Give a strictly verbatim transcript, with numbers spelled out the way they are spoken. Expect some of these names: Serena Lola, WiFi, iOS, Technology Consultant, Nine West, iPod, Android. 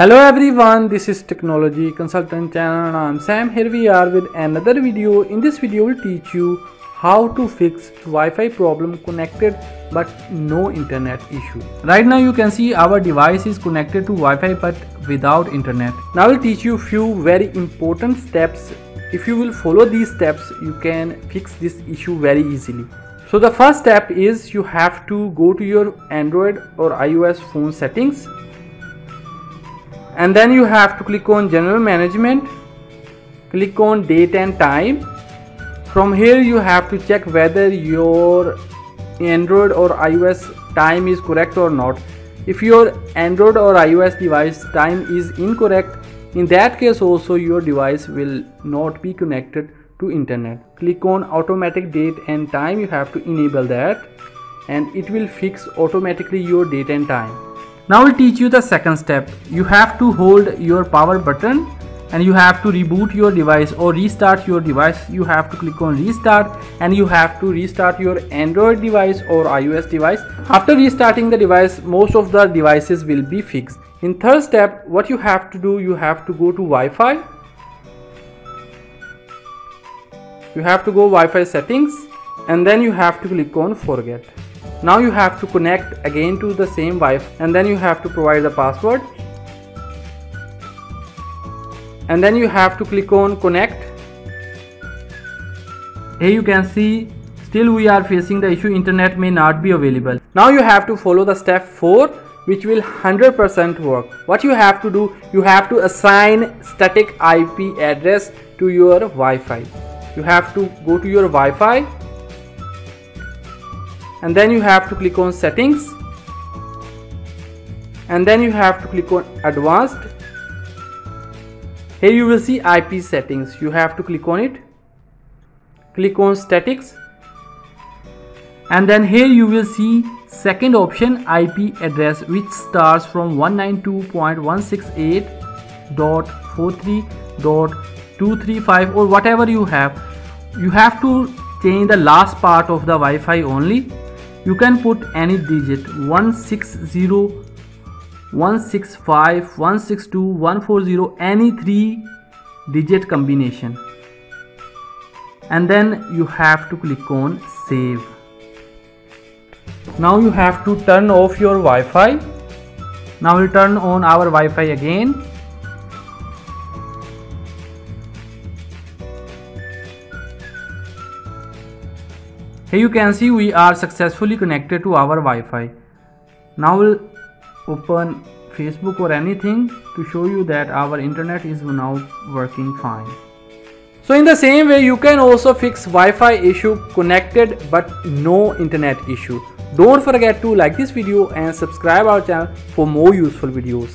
Hello everyone, this is Technology Consultant channel and I am Sam. Here we are with another video. In this video we will teach you how to fix Wi-Fi problem connected but no internet issue. Right now you can see our device is connected to Wi-Fi but without internet. Now I will teach you few very important steps. If you will follow these steps you can fix this issue very easily. So the first step is you have to go to your Android or iOS phone settings. And then you have to click on general management, click on date and time. From here you have to check whether your Android or iOS time is correct or not. If your Android or iOS device time is incorrect, in that case also your device will not be connected to internet. Click on automatic date and time, you have to enable that and it will fix automatically your date and time. Now we'll teach you the second step. You have to hold your power button and you have to reboot your device or restart your device. You have to click on restart and you have to restart your Android device or iOS device. After restarting the device, most of the devices will be fixed. In third step, what you have to do, you have to go to Wi-Fi. You have to go Wi-Fi settings and then you have to click on forget. Now you have to connect again to the same Wi-Fi and then you have to provide the password. And then you have to click on connect. Here you can see still we are facing the issue, internet may not be available. Now you have to follow the step four which will one hundred percent work. What you have to do, you have to assign static I P address to your Wi-Fi. You have to go to your Wi-Fi. And then you have to click on settings and then you have to click on advanced. Here you will see I P settings, you have to click on it, click on statics and then here you will see second option I P address which starts from one ninety-two dot one sixty-eight dot forty-three dot two thirty-five or whatever you have. You have to change the last part of the Wi-Fi only. You can put any digit one sixty, one sixty-five, one sixty-two, one forty, any three digit combination and then you have to click on save. Now you have to turn off your Wi-Fi. Now we'll turn on our Wi-Fi again. Here you can see we are successfully connected to our Wi-Fi. Now we'll open Facebook or anything to show you that our internet is now working fine. So in the same way you can also fix Wi-Fi issue connected but no internet issue. Don't forget to like this video and subscribe our channel for more useful videos.